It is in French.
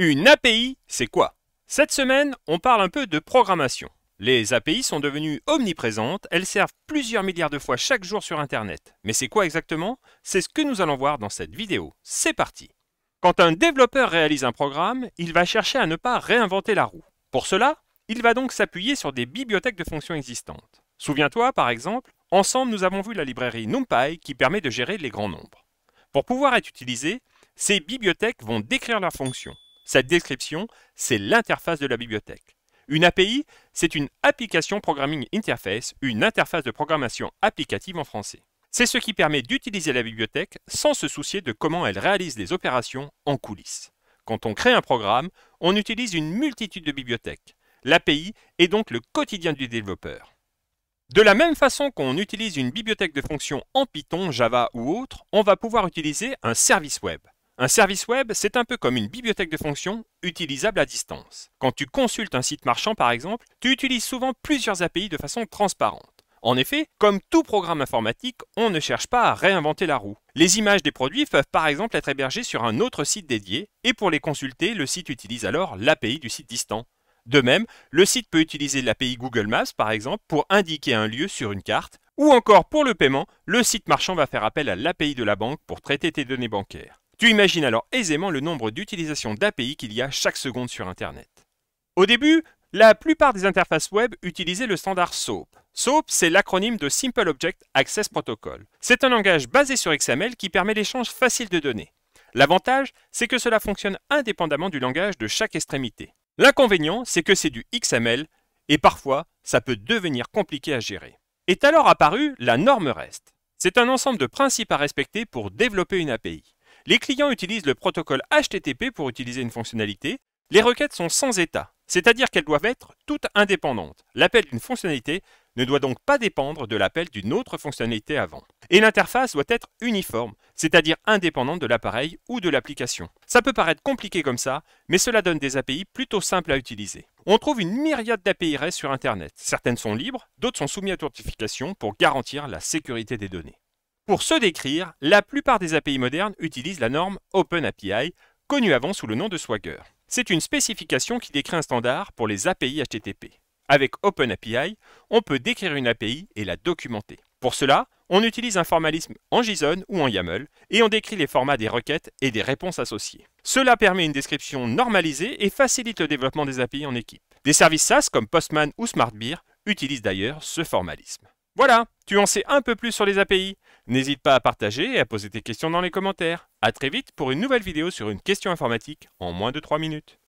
Une API, c'est quoi? Cette semaine, on parle un peu de programmation. Les API sont devenues omniprésentes, elles servent plusieurs milliards de fois chaque jour sur Internet. Mais c'est quoi exactement? C'est ce que nous allons voir dans cette vidéo. C'est parti! Quand un développeur réalise un programme, il va chercher à ne pas réinventer la roue. Pour cela, il va donc s'appuyer sur des bibliothèques de fonctions existantes. Souviens-toi, par exemple, ensemble nous avons vu la librairie NumPy qui permet de gérer les grands nombres. Pour pouvoir être utilisée, ces bibliothèques vont décrire leurs fonctions. Cette description, c'est l'interface de la bibliothèque. Une API, c'est une Application Programming Interface, une interface de programmation applicative en français. C'est ce qui permet d'utiliser la bibliothèque sans se soucier de comment elle réalise les opérations en coulisses. Quand on crée un programme, on utilise une multitude de bibliothèques. L'API est donc le quotidien du développeur. De la même façon qu'on utilise une bibliothèque de fonctions en Python, Java ou autre, on va pouvoir utiliser un service web. Un service web, c'est un peu comme une bibliothèque de fonctions utilisable à distance. Quand tu consultes un site marchand par exemple, tu utilises souvent plusieurs API de façon transparente. En effet, comme tout programme informatique, on ne cherche pas à réinventer la roue. Les images des produits peuvent par exemple être hébergées sur un autre site dédié, et pour les consulter, le site utilise alors l'API du site distant. De même, le site peut utiliser l'API Google Maps par exemple pour indiquer un lieu sur une carte, ou encore pour le paiement, le site marchand va faire appel à l'API de la banque pour traiter tes données bancaires. Tu imagines alors aisément le nombre d'utilisations d'API qu'il y a chaque seconde sur Internet. Au début, la plupart des interfaces web utilisaient le standard SOAP. SOAP, c'est l'acronyme de Simple Object Access Protocol. C'est un langage basé sur XML qui permet l'échange facile de données. L'avantage, c'est que cela fonctionne indépendamment du langage de chaque extrémité. L'inconvénient, c'est que c'est du XML et parfois, ça peut devenir compliqué à gérer. Est alors apparue la norme REST. C'est un ensemble de principes à respecter pour développer une API. Les clients utilisent le protocole HTTP pour utiliser une fonctionnalité. Les requêtes sont sans état, c'est-à-dire qu'elles doivent être toutes indépendantes. L'appel d'une fonctionnalité ne doit donc pas dépendre de l'appel d'une autre fonctionnalité avant. Et l'interface doit être uniforme, c'est-à-dire indépendante de l'appareil ou de l'application. Ça peut paraître compliqué comme ça, mais cela donne des API plutôt simples à utiliser. On trouve une myriade d'API REST sur Internet. Certaines sont libres, d'autres sont soumises à authentification pour garantir la sécurité des données. Pour se décrire, la plupart des API modernes utilisent la norme OpenAPI, connue avant sous le nom de Swagger. C'est une spécification qui décrit un standard pour les API HTTP. Avec OpenAPI, on peut décrire une API et la documenter. Pour cela, on utilise un formalisme en JSON ou en YAML et on décrit les formats des requêtes et des réponses associées. Cela permet une description normalisée et facilite le développement des API en équipe. Des services SaaS comme Postman ou SmartBear utilisent d'ailleurs ce formalisme. Voilà, tu en sais un peu plus sur les API. N'hésite pas à partager et à poser tes questions dans les commentaires. À très vite pour une nouvelle vidéo sur une question informatique en moins de 3 minutes.